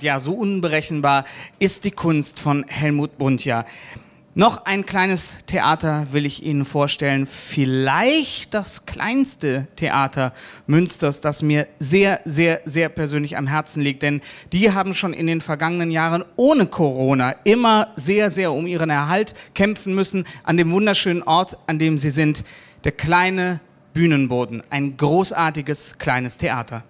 Ja, so unberechenbar ist die Kunst von Helmut Buntja. Noch ein kleines Theater will ich Ihnen vorstellen. Vielleicht das kleinste Theater Münsters, das mir sehr, sehr, sehr persönlich am Herzen liegt. Denn die haben schon in den vergangenen Jahren ohne Corona immer sehr, sehr um ihren Erhalt kämpfen müssen. An dem wunderschönen Ort, an dem sie sind. Der kleine Bühnenboden. Ein großartiges kleines Theater.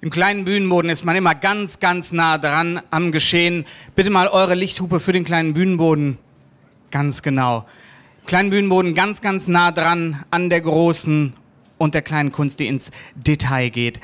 Im kleinen Bühnenboden ist man immer ganz, ganz nah dran am Geschehen. Bitte mal eure Lichthupe für den kleinen Bühnenboden. Ganz genau. Im kleinen Bühnenboden ganz, ganz nah dran an der großen und der kleinen Kunst, die ins Detail geht.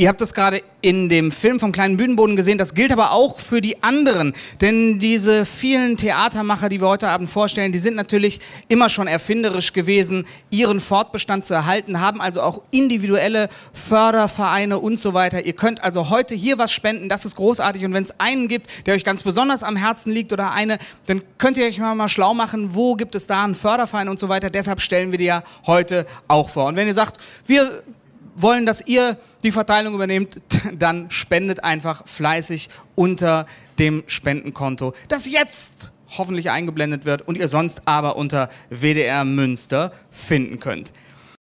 Ihr habt das gerade in dem Film vom kleinen Bühnenboden gesehen, das gilt aber auch für die anderen, denn diese vielen Theatermacher, die wir heute Abend vorstellen, die sind natürlich immer schon erfinderisch gewesen, ihren Fortbestand zu erhalten, haben also auch individuelle Fördervereine und so weiter. Ihr könnt also heute hier was spenden, das ist großartig, und wenn es einen gibt, der euch ganz besonders am Herzen liegt oder eine, dann könnt ihr euch mal schlau machen, wo gibt es da einen Förderverein und so weiter, deshalb stellen wir die ja heute auch vor. Und wenn ihr sagt, wir wollen, dass ihr die Verteilung übernehmt, dann spendet einfach fleißig unter dem Spendenkonto, das jetzt hoffentlich eingeblendet wird und ihr sonst aber unter WDR Münster finden könnt.